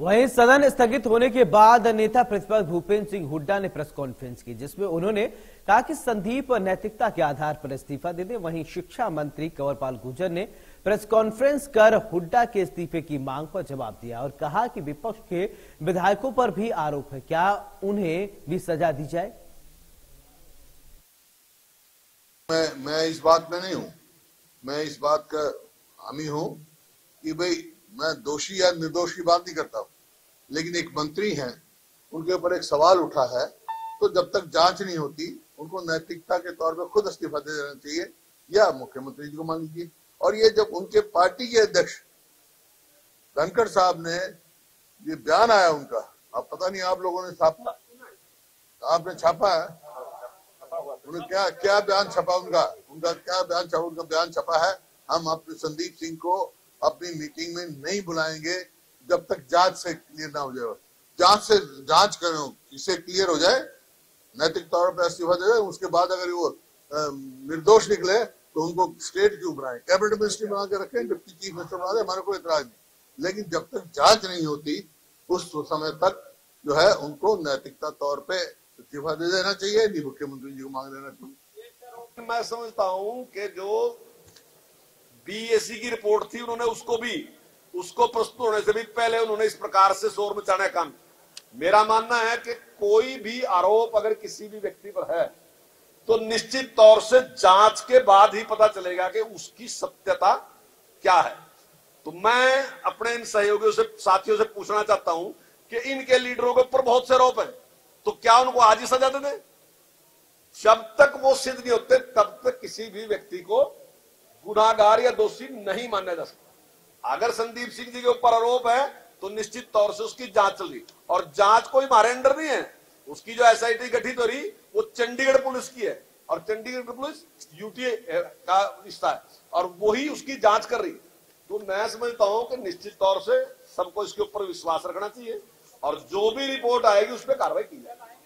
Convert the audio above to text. वहीं सदन स्थगित होने के बाद नेता प्रतिपक्ष भूपेंद्र सिंह हुड्डा ने प्रेस कॉन्फ्रेंस की, जिसमें उन्होंने कहा कि संदीप नैतिकता के आधार पर इस्तीफा दे दे। वहीं शिक्षा मंत्री कंवरपाल गुर्जर ने प्रेस कॉन्फ्रेंस कर हुड्डा के इस्तीफे की मांग पर जवाब दिया और कहा कि विपक्ष के विधायकों पर भी आरोप है, क्या उन्हें भी सजा दी जाए। मैं इस बात में नहीं हूँ, मैं इस बात का हामी हूँ कि भाई मैं दोषी या निर्दोष की बात नहीं करता हूँ, लेकिन एक मंत्री हैं, उनके ऊपर एक सवाल उठा है तो जब तक जांच नहीं होती उनको नैतिकता के तौर पर खुद इस्तीफा दे देना चाहिए या मुख्यमंत्री जी को मान लीजिए। और ये जब उनके पार्टी के अध्यक्ष धनखड़ साहब ने ये बयान आया उनका, आप पता नहीं आप लोगों ने छापा, आपने छापा है, उन्होंने क्या बयान छपा, उनका क्या बयान छपा, उनका बयान छपा है हम अपने संदीप सिंह को अपनी मीटिंग में नहीं बुलाएंगे जब तक जांच से क्लियर ना हो जाए। जांच करो, इसे क्लियर हो जाए, नैतिक तौर पर इस्तीफा दे जाए, उसके बाद अगर वो निर्दोष निकले तो उनको स्टेट क्यों बनाए, कैबिनेट मिनिस्टर बना के रखें, डिप्टी चीफ मिनिस्टर बना दे, हमारे कोई इतराज नहीं, लेकिन जब तक जांच नहीं होती उस समय तक जो है उनको नैतिकता तौर पर इस्तीफा दे देना चाहिए, नहीं मुख्यमंत्री जी को मांग लेना चाहिए। मैं समझता हूँ कि जो बीएसई की रिपोर्ट थी उन्होंने उसको प्रस्तुत होने से भी पहले उन्होंने इस प्रकार से शोर मचाने का काम। मेरा मानना है कि कोई भी आरोप अगर किसी भी व्यक्ति पर है तो निश्चित तौर से जांच के बाद ही पता चलेगा कि उसकी सत्यता क्या है। तो मैं अपने इन सहयोगियों से, साथियों से पूछना चाहता हूं कि इनके लीडरों के ऊपर बहुत से आरोप है, तो क्या उनको आज ही सजा दे? जब तक वो सिद्ध नहीं होते तब तक किसी भी व्यक्ति को गुनाहगार या दोषी नहीं माना जा सकता। अगर संदीप सिंह जी के ऊपर आरोप है तो निश्चित तौर से उसकी जांच चल रही, और जांच कोई हमारे अंडर नहीं है, उसकी जो एसआईटी गठित हो रही वो चंडीगढ़ पुलिस की है और चंडीगढ़ पुलिस यूटी का हिस्सा है और वही उसकी जांच कर रही। तो मैं समझता हूं कि निश्चित तौर से सबको इसके ऊपर विश्वास रखना चाहिए और जो भी रिपोर्ट आएगी उस पर कार्रवाई की जाएगी।